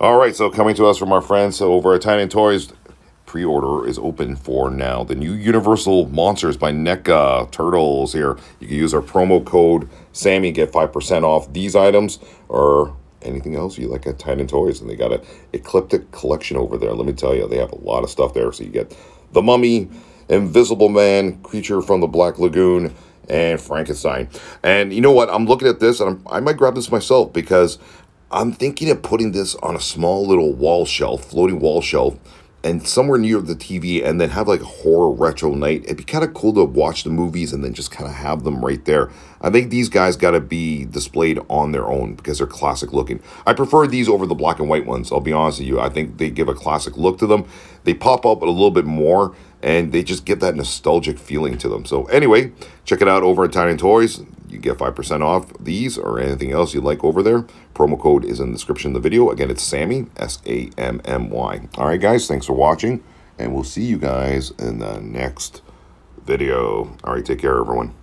All right, so coming to us from our friends over at Titan Toyz, pre-order is open for now. The new Universal Monsters by NECA Turtles here. You can use our promo code Sammy, get 5% off these items or anything else you like at Titan Toyz. And they got an eclectic collection over there. Let me tell you, they have a lot of stuff there. So you get The Mummy, Invisible Man, Creature from the Black Lagoon, and Frankenstein. And you know what? I'm looking at this, and I might grab this myself because I'm thinking of putting this on a small little wall shelf, floating wall shelf, and somewhere near the TV, and then have like a horror retro night. It'd be kind of cool to watch the movies and then just kind of have them right there. I think these guys got to be displayed on their own because they're classic looking. I prefer these over the black and white ones, I'll be honest with you. I think they give a classic look to them. They pop up a little bit more, and they just get that nostalgic feeling to them. So anyway, check it out over at Titan Toyz. You get 5% off these or anything else you like over there. Promo code is in the description of the video. Again, it's Sammy, S-A-M-M-Y. All right, guys, thanks for watching, and we'll see you guys in the next video. All right, take care, everyone.